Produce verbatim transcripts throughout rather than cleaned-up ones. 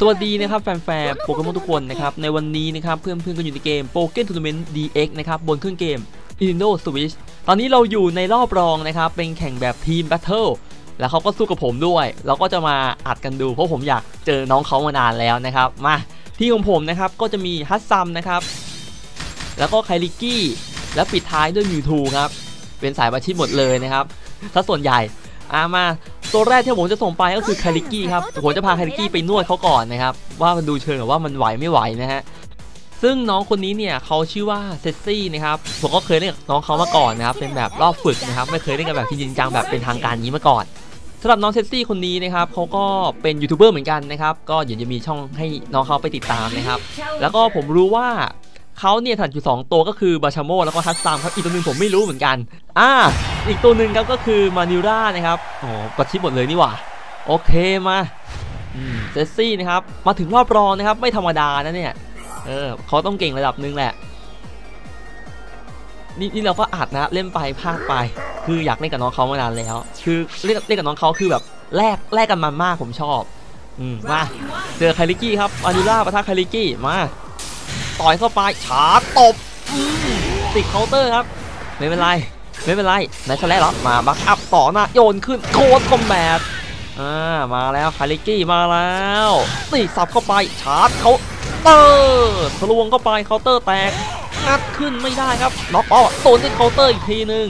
สวัสดีนะครับแฟนๆโปเกมอนทุกคนนะครับในวันนี้นะครับเพื่อนๆก็อยู่ในเกมโปเกมอนทัวร์นาเมนต์ ดี เอ็กซ์ นะครับบนเครื่องเกม Nintendo Switch ตอนนี้เราอยู่ในรอบรองนะครับเป็นแข่งแบบทีม Battle แล้วเขาก็สู้กับผมด้วยเราก็จะมาอัดกันดูเพราะผมอยากเจอน้องเขามานานแล้วนะครับมาที่ของผมนะครับก็จะมีฮัตซัมนะครับแล้วก็ไคลิกี้และปิดท้ายด้วยมิวทูครับเป็นสายอาชีพหมดเลยนะครับถ้าส่วนใหญ่อามาตัวแรกที่ผมจะส่งไปก็คือคาริกี้ครับผมจะพาคาริกี้ไปนวดเขาก่อนนะครับว่ามันดูเชิงว่ามันไหวไม่ไหวนะฮะซึ่งน้องคนนี้เนี่ยเขาชื่อว่าเซซี่นะครับผมก็เคยเล่นกับน้องเขามาก่อนนะครับเป็นแบบรอบฝึกนะครับไม่เคยเล่นกันแบบจริงจังแบบเป็นทางการนี้มาก่อนสำหรับน้องเซซี่คนนี้นะครับเขาก็เป็นยูทูบเบอร์เหมือนกันนะครับก็เดี๋ยวจะมีช่องให้น้องเขาไปติดตามนะครับแล้วก็ผมรู้ว่าเขาเนี่ยถัดอยู่สองตัวก็คือบาชาโมแล้วก็ทัสซามครับอีกตัวหนึ่งผมไม่รู้เหมือนกันอ่าอีกตัวหนึ่งครับก็คือมานิร่านะครับอ๋อประชิดหมดเลยนี่หว่าโอเคมาเซซี่นะครับมาถึงรอบรองนะครับไม่ธรรมดานะเนี่ยเออเขาต้องเก่งระดับหนึ่งแหละนี่นี่เราก็อัดนะเล่นไปพลาดไปคืออยากเล่นกับน้องเขามานานแล้วคือเล่นเล่นกับน้องเขาคือแบบแลกแลกกันมันมากผมชอบอืมมาเจอคาริกี้ครับมานิร่าปะทะคาริกี้มาต่อยเข้าไปฉาตบติดเคาน์เตอร์ครับไม่เป็นไรไม่เป็นไรไหนชะแลหรอมาบักอัพต่อหน้าโยนขึ้นโคตรคอมแบทอ่ามาแล้วคาริกี้มาแล้วตีสับเข้าไปฉาเขาเตอร์ทะลวงเข้าไปเคาน์เตอร์แตกงัดขึ้นไม่ได้ครับน็อกออกโดนที่เคาน์เตอร์อีกทีนึง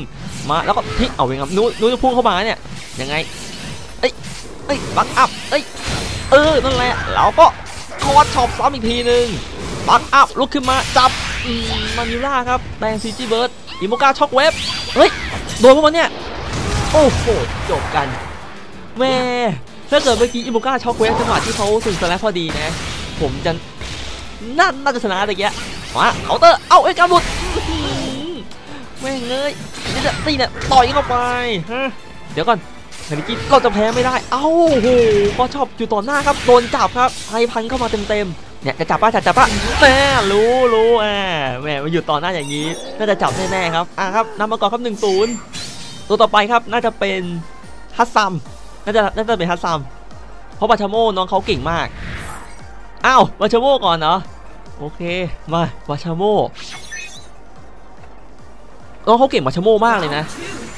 มาแล้วก็ทิ้งเอาเองครับนู้นู้จะพุ่งเข้ามาเนี่ยยังไงเอ้ยเอ้ยบักอัพเอ้ยเออนั่นแหละเราก็คอร์ดช็อปซ้ำอีกทีนึงปักอัพลุกขึ้นมาจับมานิล่าครับแตงซีจีเบิร์ดอิโมกาช็อกเวฟเฮ้ยโดนพวกมันเนี่ยโอ้โหจบกันแม่ถ้าเกิดเมื่อกี้อิโมกาช็อกเวฟจังหวะที่เขาสุดสแลปพอดีนะผมจะน่าน่าจะชนะอะไรเงี้ยมาเคาน์เตอร์เอาไอ้กำบุดแม่งเลยนี่จะตีเนี่ยต่อยเข้าไปฮะเดี๋ยวก่อนคาริกิเราจะแพ้ไม่ได้เอ้าโอ้โหพอชอบอยู่ต่อหน้าครับโดนจับครับไอพันเข้ามาเต็มๆเนี่ยจะจับป้าจะจับป้าแม่รู้รู้แม่แม่มาอยู่ต่อหน้าอย่างนี้น่าจะจับแน่ๆครับอ่ะครับนำมาก่อนครับหนึ่งศูนย์ตัวต่อไปครับน่าจะเป็นฮัสซัมน่าจะน่าจะเป็นฮัสซัมเพราะบาชาโมน้องเขาเก่งมากอ้าวบาชาโมก่อนเหรอโอเคมาบาชาโมน้องเขาเก่งบาชาโมมากเลยนะ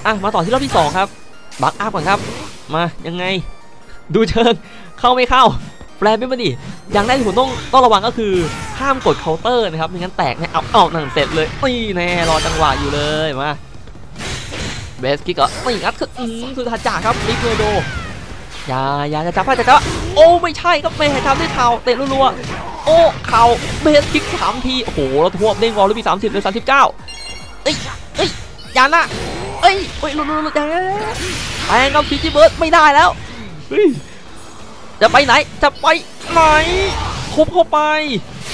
อ่ะมาต่อที่รอบที่สองครับบักอัพก่อนครับมายังไงดูเชิงเข้าไม่เข้าแปลไม่มาดิอย่างแรกที่ผมต้องต้องระวังก็คือห้ามกดเคาน์เตอร์นะครับไม่งั้นแตกเนี่ยเอาออกหนังเสร็จเลยนี่แน่รอจังหวะอยู่เลยมาเบสคิกก็ไม่งัดคือสุดท้ายจ่าครับลิเกโดยายาจะจับผ้าจะจับโอ้ไม่ใช่ครับแม่ทำด้วยเข่าเตะรัวๆโอ้เข่าเบสคิกสามทีโอ้โหเราทวบเด้งวอลลุ่มสามสิบเลยสามสิบเก้าเอ้ยเอ้ยยานะเอ้ยเอ้ยรัวๆยังแรงกับพีจีเบิร์ดไม่ได้แล้วจะไปไหนจะไปไหนคุบเข้าไป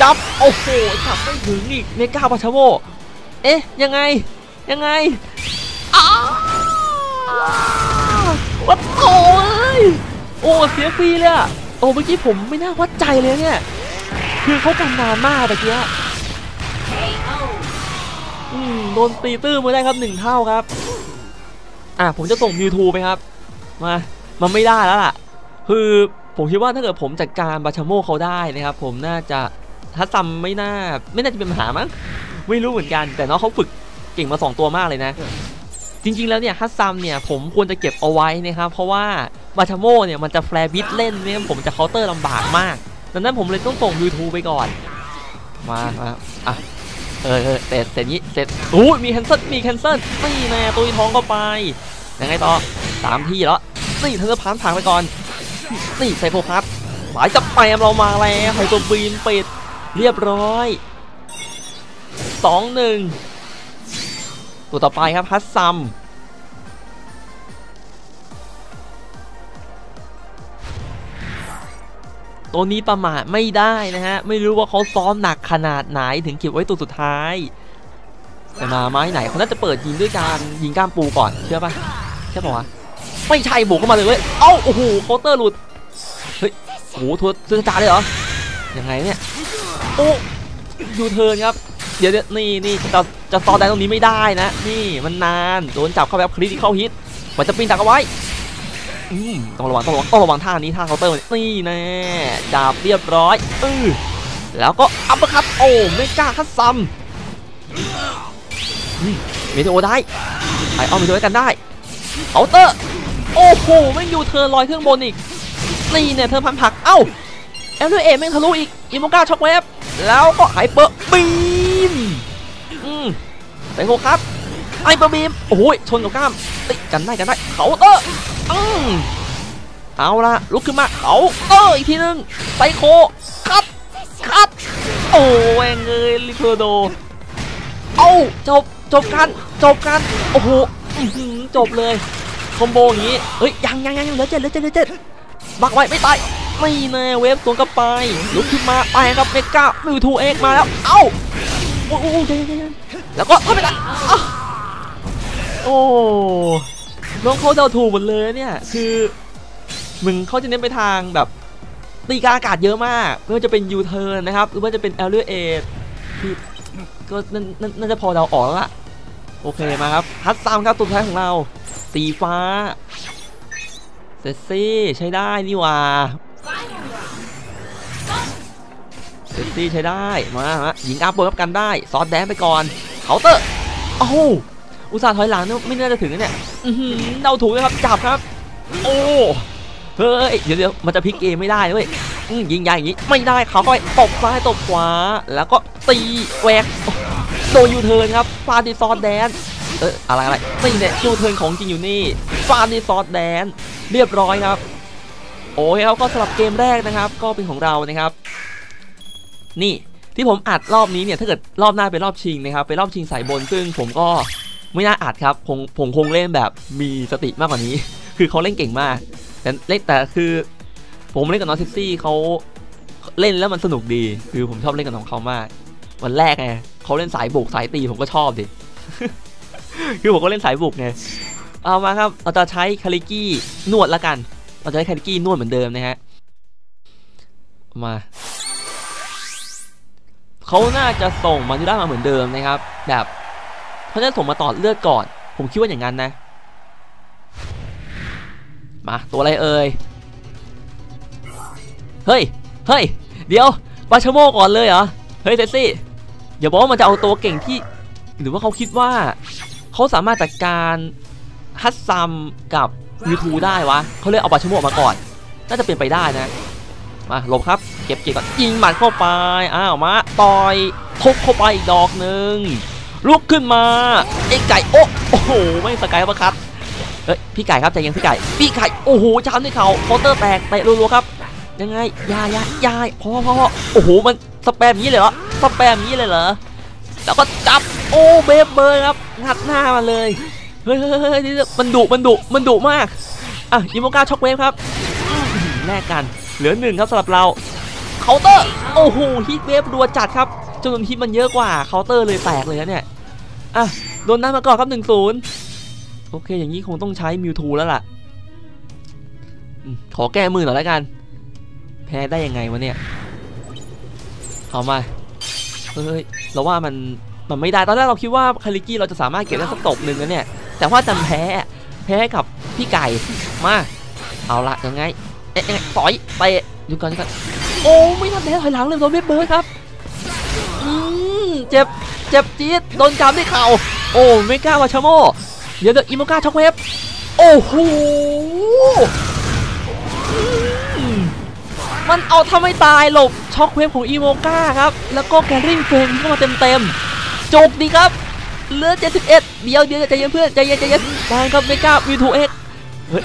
จับโอ้โหจับไม่ถึงอีกเมกาบาชาโมเอ๊ะยังไงยังไงอ้าววัดโถ่โอ้เสียฟรีเลยอ่ะโอ้เมื่อกี้ผมไม่น่าวัดใจเลยเนี่ยคือเขากันนานมากเมื่อกี้อืมโดนตีตื้อมาได้ครับหนึ่งเท่าครับอ่ะผมจะส่งมิวทูไปครับมามันไม่ได้แล้วล่ะคือผมคิดว่าถ้าเกิดผมจัดการบาชาโมเขาได้นะครับผมน่าจะถ้าจำไม่น่าไม่น่าจะเป็นปัญหามั้งไม่รู้เหมือนกันแต่น้องเขาฝึกเก่งมาสองตัวมากเลยนะจริงๆแล้วเนี่ยฮัสซัมเนี่ยผมควรจะเก็บเอาไว้นะครับเพราะว่าบาชาโมเนี่ยมันจะแฟร์บิทเล่นเนี่ยผมจะเคาน์เตอร์ลำบากมากดังนั้นผมเลยต้องส่งยูทูบไปก่อนมาอ่ะเออเสร็จเสร็จนี้เสร็จอู้มีแคนเซิลมีแคนเซิลนี่แน่ตัวท้องเข้าไปยังไงต่อสามที่แล้วสี่ทันเตอร์พานผ่านไปก่อนนี่ไซโคครับหมายจับแปมเรามาแล้วไฮโซบีนปิดเรียบร้อย สอง หนึ่ง ตัวต่อไปครับฮัสซัมตัวนี้ประมาทไม่ได้นะฮะไม่รู้ว่าเขาซ้อมหนักขนาดไหนถึงเก็บไว้ตัวสุดท้ายแต่มาไม้ไหนเขาน่าจะเปิดยิงด้วยการยิงก้ามปูก่อนเชื่อป่ะใช่ป่ะวะไม่ใช่บุกเข้ามาเลยเว้ยเอ้าโอ้โหเคาน์เตอร์หลุดเฮ้ยโอ้โหทัวร์ซื้อจ่าเลยเหรอยังไงเนี่ยโอ้ยูเทิร์นครับเดี๋ยวนี่นี่จะจะซอดได้ตรงนี้ไม่ได้นะนี่มันนานโดนจับเข้าแบบคริติคอลฮิตมันจะปีนตักเอาไว้ ต้องระวังต้องระวังต้องระวังท่านี้ท่าเคาน์เตอร์นี่แน่ดาบเรียบร้อยเออแล้วก็อัปเปอร์คัตโอ้ไม่กล้าคัตซัมเมเทโอได้ไอออนเมเทโอกันได้เคาน์เตอร์โอ้โหไม่อยู่เธอลอยเครื่องบนอีกนี่เนี่ยเธอพันผักเอ้าเอลด้วยเอแม่งทะลุอีกอิโมก้าช็อคเวฟแล้วก็ไฮเปอร์บีมอืมแตงโมครับไฮเปอร์บีมโอ้ยชนกับก้ามติกันได้กันได้เคาน์เตอร์อืมเอาละลุกขึ้นมาเคาน์เตอร์อีกทีนึงไซโคคัตคัตโอ้แหวงเงยลิโทโดเอ้าจบจบกันจบกันโอ้โหจบเลยคอมโบอย่างนี้เอ้ยยังยังยังเหลือเจ็ดเหลือเจ็ดเหลือเจ็ดบักไว้ไม่ตายไม่แน่เวฟสวนกลับไปลุกขึ้นมาไปครับเมก้ามิวทูเอ็กมาแล้วเอ้าโอ้โหแล้วก็ไม่ได้โอ้น้องเขาเดาถูกหมดเลยเนี่ยคือมึงเขาจะเน้นไปทางแบบตีการอากาศเยอะมากไม่ว่าจะเป็นยูเทิร์นนะครับหรือว่าจะเป็นแอลเลอร์เอทก็น่าจะพอเดาออกแล้วล่ะโอเคมาครับฮัตซัมครับตัวท้ายของเราสีฟ้าเซซี่ใช้ได้นี่ว่าเซซี่ใช้ได้มาฮะหญิงอาบปวดรับกันได้ซอสแดนไปก่อนเคาน์เตอร์โอ้โหอุตส่าห์ถอยหลังไม่น่าจะถึงเนี่ยเดาถูกเลยครับจับครับโอ้เฮ้ยเดี๋ยวเดี๋ยวมันจะพลิกเกมไม่ได้เว้ยยิงยางอย่างนี้ไม่ได้เขาก็ตบซ้ายตบขวาแล้วก็ตีแหวกโดนยูเทิร์นครับฟาดิซอสแดนเอออะไรอะไรนี่เนี่ยยูเทิร์นของจริงอยู่นี่ฟาดิซอสแดนเรียบร้อยครับโอ้ยเขาก็สลับเกมแรกนะครับก็เป็นของเรานะครับนี่ที่ผมอัดรอบนี้เนี่ยถ้าเกิดรอบหน้าเป็นรอบชิงนะครับเป็นรอบชิงสายบนซึ่งผมก็ไม่น่าอัดครับผมผมคงเล่นแบบมีสติมากกว่านี้คือเขาเล่นเก่งมากแต่เล่นแต่คือผมเล่นกับน้องเซซี่เขาเล่นแล้วมันสนุกดีคือผมชอบเล่นกับน้องเขามากวันแรกไงเขาเล่นสายบุกสายตีผมก็ชอบดิคือผมก็เล่นสายบุกไงเอามาครับเราจะใช้คาริกี้นวดละกันเราจะใช้คาริกี้นวดเหมือนเดิมนะฮะมาเขาน่าจะส่งมาที่ด้านมาเหมือนเดิมนะครับแบบเขาจะส่งมาต่อเลือดก่อนผมคิดว่าอย่างนั้นนะมาตัวอะไรเอ่ยเฮ้ยเฮ้ยเดี๋ยวปาชโมก่อนเลยเหรอเฮ้ยเซซี่อย่าบอกว่ามันจะเอาตัวเก่งที่หรือว่าเขาคิดว่าเขาสามารถจัดการฮัตซัมกับยูทูได้วะเขาเลยเอาปาชโมออกมาก่อนน่าจะเป็นไปได้นะมาหลบครับเก็บเก็บก่อนยิงหมัดเข้าไปอ้าวมาต่อยทุบเข้าไปอีกดอกหนึ่งลุกขึ้นมาไอ้ไก่โอ้โอ้โหไม่สกายปะครับเอ้ยพี่ไก่ครับใจเย็นพี่ไก่พี่ไก่โอ้โหช้ำด้วยเขาเคาน์เตอร์แตกเตะรัวๆครับยังไงยายายายพ่อพ่อโอ้โหมันสแปมนี้เลยเหรอสแปมนี้เลยเหรอแล้วก็จับโอ้เบฟเบอร์ครับงัดหน้ามาเลยเฮ้ยมันดุมันดุมันดุมากอ่ะยิโมก้าช็อคเวฟครับแลกกันเหลือหนึ่งครับสำหรับเราเคาน์เตอร์โอ้โหฮิตเวฟรัวจัดครับจนฮิตมันเยอะกว่าเคาน์เตอร์เลยแตกเลยนะเนี่ยอ่ะโดนหน้ามาก่อนครับหนึ่งศูนย์โอเคอย่างนี้คงต้องใช้มิวทูแล้วล่ะขอแก้มือหน่อยแล้วกันแพ้ได้ยังไงวะเนี่ยเอามาเฮ้ยเราว่ามันมันไม่ได้ตอนแรกเราคิดว่าคาริกี้เราจะสามารถเก็บได้สักตบหนึ่งนะเนี่ยแต่ว่าจำแพ้แพ้กับพี่ไก่มาเอาละยังไงเอ๊ะสอยไปดูก่อนดูก่อนโอ้ไม่ทันแพ้ถอยหลังเลยโดนเบสเบิร์ดครับอืมเจ็บเจ็บจี๊ดโดนจามด้วยเข่าโอ้ไม่กล้าวาชโมเดี๋ยวเดี๋ยวอิโมก้าช็อคเวฟโอ้โหมันเอาทำไม่ตายหลบช็อคเวฟของอิโมก้าครับแล้วก็แกริ่งเฟนเข้ามาเต็มๆจบดีครับเหลือเจ็ดสิบเอ็ดเดี๋ยวเดี๋ยวใจเย็นเพื่อนใจเย็นใจเย็นตายครับเมก้าวีทูเอ็กเฮ้ย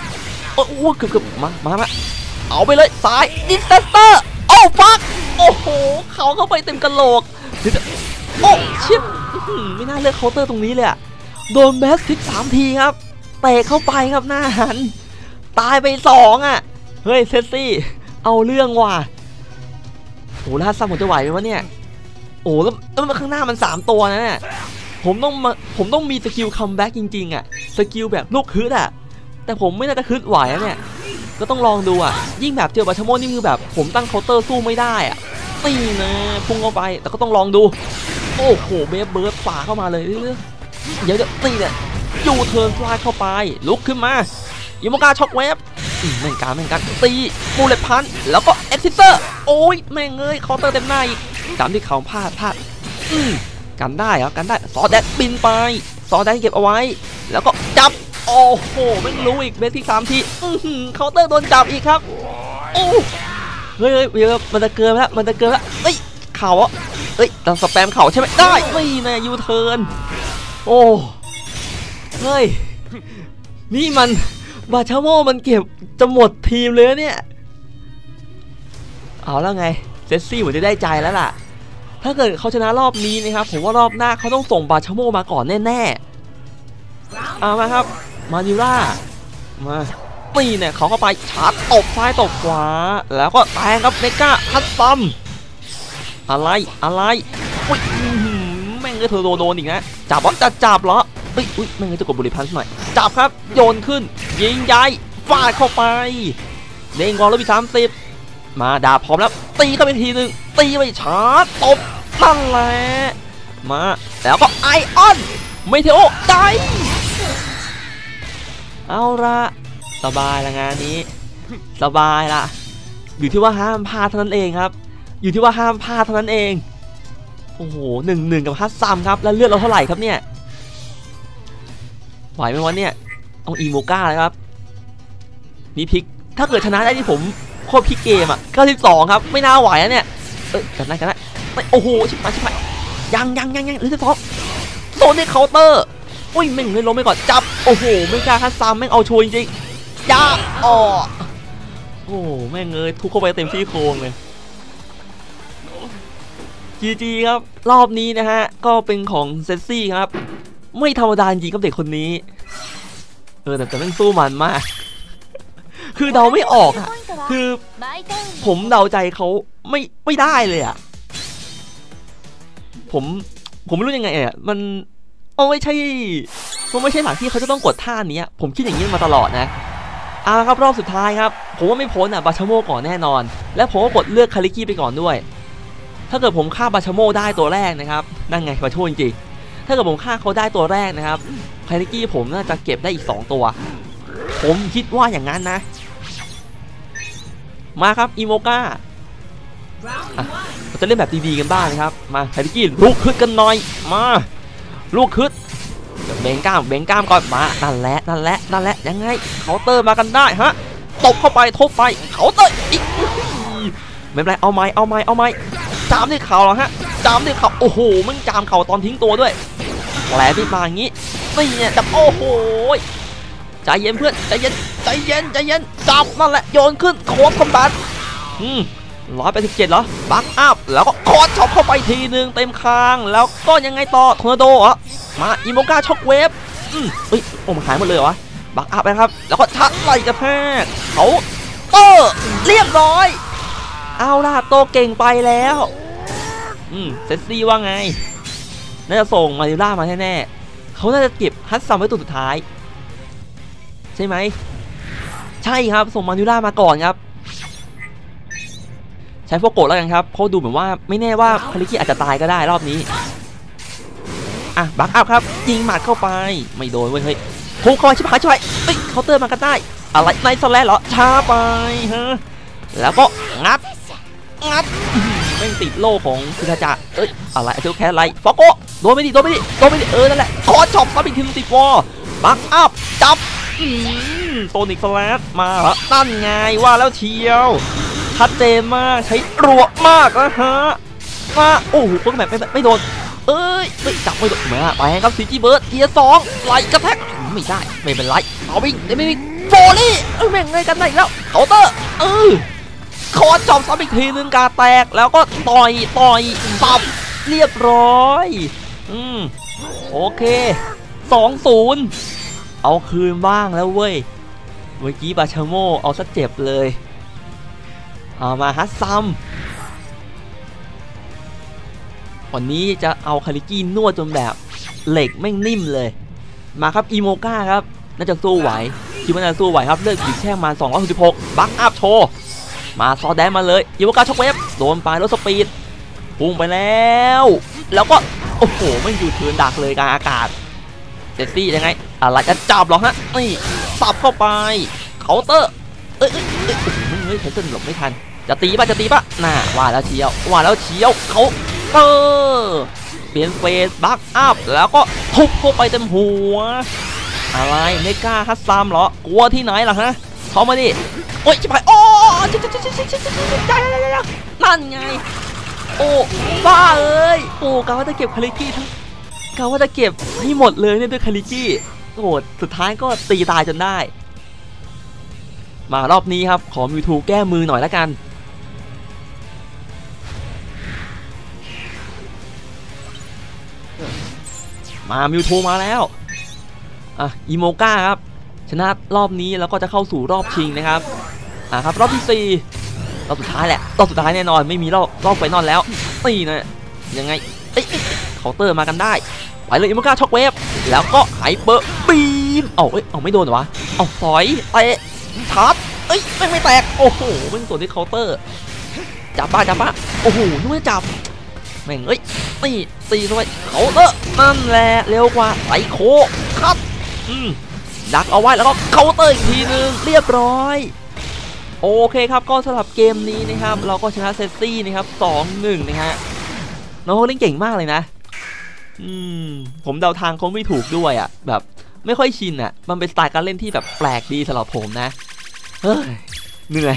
โอ้โหเกือบๆมามามาเอาไปเลยซ้ายดิสเตสเตอร์โอ้ฟักโอ้โหเขาเข้าไปเต็มกระโหลกโอ้ชิบไม่น่าเลือกเคาน์เตอร์ตรงนี้เลยอะโดนแมสทิกสามทีครับเตะเข้าไปครับหน้าหันตายไปสองอ่ะเฮ้ยเซซี่เอาเรื่องว่ะโอ้ล่าซัมผมจะไหวไหมวะเนี่ยโอ้แล้วแล้วข้างหน้ามันสามตัวนะเนี่ยผมต้องผมต้องมีสกิลคัมแบ็กจริงๆอ่ะสกิลแบบลูกฮึดอ่ะแต่ผมไม่น่าจะฮึดไหวนะเนี่ยก็ต้องลองดูอ่ะยิ่งแบบเจอบาชโมนี่คือแบบผมตั้งเคาน์เตอร์สู้ไม่ได้อ่ะตีนะพุ่งเข้าไปแต่ก็ต้องลองดูโอ้โหเบฟเบิร์ดฝ่าเข้ามาเลยเดี๋ยวเดี๋ยวตีเนี่ยยูเทิร์นฟลายเข้าไปลุกขึ้นมายิโมก้าช็อคเวฟ แม่งการแม่งการตีบูเลตพันแล้วก็เอ็กซิสเตอร์โอ้ยแม่งเอ้ยเคาน์เตอร์เต็มหน้าอีกตามที่เขาพลาดพลาดอืมกันได้เหรอกันได้ซอแดดบินไปซอแดดเก็บเอาไว้แล้วก็จับโอ้โหไม่รู้อีกเบสที่สามทีอือหือเคาน์เตอร์โดนจับอีกครับโอ้เฮ้ยเฮ้ยมันจะเกินแล้วมันจะเกินแล้วเฮ้ยเข่าอ่ะเฮ้ยต้องสแปมเข่าใช่ไหมได้ไม่แน่ยูเทิร์นโอ้เฮ้ยนี่มันบาชาโมมันเก็บจะหมดทีมเลยเนี่ยเอาแล้วไงเซสซี่ผมจะได้ใจแล้วล่ะถ้าเกิดเขาชนะรอบนี้นะครับผมว่ารอบหน้าเขาต้องส่งบาชาโมมาก่อนแน่ๆเอามาครับมานิล่ามาปีเนี่ยเขาเข้าไปชาร์จตบซ้ายตบขวาแล้วก็แทงครับเมก้าพัดซ้ำอะไรอะไรอุ้ยแม่งเลยเธอโดนอีกนะจับว่าจะจับเหรออุ้ยแม่งเลยจะกดบุหรี่พันหน่อยจับครับโยนขึ้นยิงย้ายฟาดเข้าไปเด้งกองแล้วพี่สามสิบมาดาบพร้อมแล้วตีเข้าไปทีหนึ่งตีไปชาร์จตบพันแหละมาแล้วก็ไอออนเมเทโอได้เอาละสบายละงานนี้สบายละอยู่ที่ว่าห้ามพลาดเท่านั้นเองครับอยู่ที่ว่าห้ามพลาดเท่านั้นเองโอ้โหหนึ่งหนึ่งกับฮัตซัมครับแล้วเลือดเราเท่าไหร่ครับเนี่ยไหวไหมวะเนี่ยเอาอีโมก้าเลยครับนี่พิกถ้าเกิดชนะได้ที่ผมโคตรพิกเกมอ่ะเก้าสิบสองครับไม่น่าไหวนะเนี่ยเอ้ยกันได้กันได้โอ้โหชิบหายชิบหายยังยังยังยังหรือจะท็อปโซนนี่เคาน์เตอร์อุ้ยแม่งเลยล้มไปก่อนจับโอ้โหไม่กล้าฮัตซัมแม่งเอาโชยจริงจ้าอ๋อโอ้แม่งเอ้ยทุกเข้าไปเต็มที่โครงเลย จี จี ครับรอบนี้นะฮะก็เป็นของเซสซี่ครับไม่ธรรมดาจริงกับเด็กคนนี้เออแต่แต่แม่งสู้มันมาก คือเดาไม่ออกอ่ะคือผมเดาใจเขาไม่ไม่ได้เลยอ่ะผมผมไม่รู้ยังไงอ่ะมันเอาไม่ใช่มันไม่ใช่หลักที่เขาจะต้องกดท่านี้ผมคิดอย่างนี้มาตลอดนะเอาละครับรอบสุดท้ายครับผมว่าไม่พ้นอ่ะบาชาโมก่อนแน่นอนและผมก็กดเลือกคาริกี้ไปก่อนด้วยถ้าเกิดผมฆ่าบาชาโมได้ตัวแรกนะครับนั่นไงมาโทษจริงถ้าเกิดผมฆ่าเขาได้ตัวแรกนะครับคาริกี้ผมน่าจะเก็บได้อีกสองตัวผมคิดว่าอย่างนั้นนะมาครับอิโมกาเราจะเล่นแบบดีๆกันบ้างนะครับมาคาริกี้ลุกขึ้นกันหน่อยมาลุกขึ้นเบงก้ามเบงก้ามก่อนมานั่นแหละนั่นแหละนั่นแหละยังไงเคาน์เตอร์มากันได้ฮะตบเข้าไปทุบไปเคาน์เตอร์อีกไม่เป็นไรเอาไม้เอาไม้เอาไม้จามด้วยเข่าเหรอฮะจามด้วยเข่าโอ้โหมึงจามเข่าตอนทิ้งตัวด้วยแผลที่มาอย่างงี้นี่เนี่ยจับโอ้โหใจเย็นเพื่อนใจเย็นใจเย็นใจเย็นจับนั่นแหละโยนขึ้นโคตรคมบัตอืมร้อยแปดสิบเจ็ดเหรอบักอัพแล้วก็โคตรช็อปเข้าไปทีนึงเต็มคางแล้วก็ยังไงต่อทอร์นาโดเหรอมาอิโมก้าช็อกเวฟอืมเฮ้ยโอ้มันหายหมดเลยเหรอบักอัพนะครับแล้วก็ชักไหลกระแทกเขาเออเรียบร้อยเอาล่ะโตเก่งไปแล้วอืมเซนซี่ว่าไงน่าจะส่งมาริล่ามาแน่ๆเขาน่าจะเก็บฮัตซัมไว้ตัวสุดท้ายใช่ไหมใช่ครับส่งมาริล่ามาก่อนครับใช้พวกโกรธแล้วกันครับเพราะดูเหมือนว่าไม่แน่ว่าคาริกี้อาจจะตายก็ได้รอบนี้อ่ะบักอัพครับยิงหมัดเข้าไปไม่โดนเว้ยเฮ้ยทุกคอยชิบหายช่วยเฮ้ยเคาน์เตอร์มากันได้อะไรในสแลนเหรอช้าไปฮะแล้วก็งัดงัดไม่ติดโล่ของคุทาจะเอ้ยอะไรเจ้าแค่ไรฟอกโกโดนไม่ดีโดนไม่ดีโดนไม่ดีเออนั่นแหละคอช็อปซับอีกทีมติดวอลบักอัพจับโซนิกสแลนมาแล้วตั้นไงว่าแล้วเชียวชัดเจนมากใช้รัวมากนะฮะมาโอ้โหพวกแบบไม่ไม่โดนเอ้ยไม่จับไม่โดนมาไปครับซีจีเบิร์ดเกียร์สองไหลกระแทกไม่ได้ไม่เป็นไรเอาไปได้ไม่มีโฟลี่เอ้ยแม่งเลยกันได้อีกแล้วเคาน์เตอร์เออคอจอมซ้ำอีกทีนึงกาแตกแล้วก็ต่อยต่อยตับเรียบร้อยอืมโอเคสองศูนย์เอาคืนบ้างแล้วเว้ยเมื่อกี้บาชาโมเอาซะเจ็บเลยเอามาฮัตซัมวันนี้จะเอาคาริกี้นวดจนแบบเหล็กไม่นิ่มเลยมาครับอีโมก้าครับน่าจะสู้ไหวคิดว่าน่าจะสู้ไหวครับเลือกขีดแช่มาสองร้อยหกสิบหกบัคอัพโชว์มาซอแดนมาเลยอีโมก้าช็อกเวฟโดนไปลดสปีดพุ่งไปแล้วแล้วก็โอ้โหไม่อยู่เทินดักเลยกลางอากาศเซซี่ยังไงอะไรจะจับหรอฮะนี่สับเข้าไปเคาน์เตอร์ เอ้ยเฮ้ยแพทเทิร์นหลบไม่ทันจะตีป่ะจะตีป่ะน่าว่าแล้วเชียวว่าแล้วเชียวเขาเออเปลี่ยนเฟสบัคอัพแล้วก็ทุบเข้าไปเต็มหัวอะไรไม่กล้าฮัตซามเหรอกลัวที่ไหนล่ะฮะเข้ามาดิโอ้ยจะไปโอ้ชิชิชิชิชิชิชินั่นไงโอ้บ้าเอ้ยโอ้กะว่าจะเก็บคาริกี้ทั้งกะว่าจะเก็บให้หมดเลยเนี่ยด้วยคาริกี้โอ้สุดท้ายก็ตีตายจนได้มารอบนี้ครับขอมิวทูแก้มือหน่อยละกันมามิวทูมาแล้วอ่ะอิโมก้าครับชนะรอบนี้แล้วก็จะเข้าสู่รอบชิงนะครับอ่ะครับรอบที่สี่รอบสุดท้ายแหละรอบสุดท้ายแน่นอนไม่มีรอบรอบไฟนอลแล้วนี่นะยังไงเอ๊ะเคาน์เตอร์มากันได้ไปเลยอิโมก้าช็อคเวฟแล้วก็ไฮเปอร์บีมเอ้าเอ้ยเอ้าไม่โดนเหรอวะเอ้าสอยเตะทับเอ้ยไม่ไม่แตกโอ้โหมันส่วนที่เคาน์เตอร์จับป้าจับป้าโอ้โหนึกว่าจับแม่งเอ้ยตีตีด้วยเขาเตอร์นั่นแหละเร็วกว่าไอโคคัดอืมดักเอาไว้แล้วก็เคาน์เตอร์อีกทีนึงเรียบร้อยโอเคครับก็สำหรับเกมนี้นะครับเราก็ชนะเซซี่นะครับ สองหนึ่ง นะฮะน้องเล่นเก่งมากเลยนะอืมผมเดาทางเขาไม่ถูกด้วยอ่ะแบบไม่ค่อยชินอ่ะมันเป็นสไตล์การเล่นที่แบบแปลกดีสำหรับผมนะเฮ้ยเหนื่อย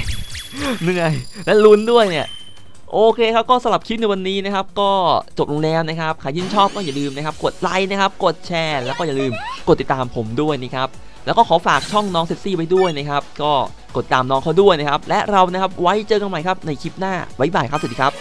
เหนื่อยและลุ้นด้วยเนี่ยโอเคครับก็สำหรับคลิปในวันนี้นะครับก็จบลงแล้วนะครับใครยิ่งชอบก็อย่าลืมนะครับกดไลค์นะครับกดแชร์แล้วก็อย่าลืมกดติดตามผมด้วยนะครับแล้วก็ขอฝากช่องน้องเซซี่ไว้ด้วยนะครับก็กดตามน้องเขาด้วยนะครับและเรานะครับไว้เจอกันใหม่ครับในคลิปหน้าบ๊ายบายครับสวัสดีครับ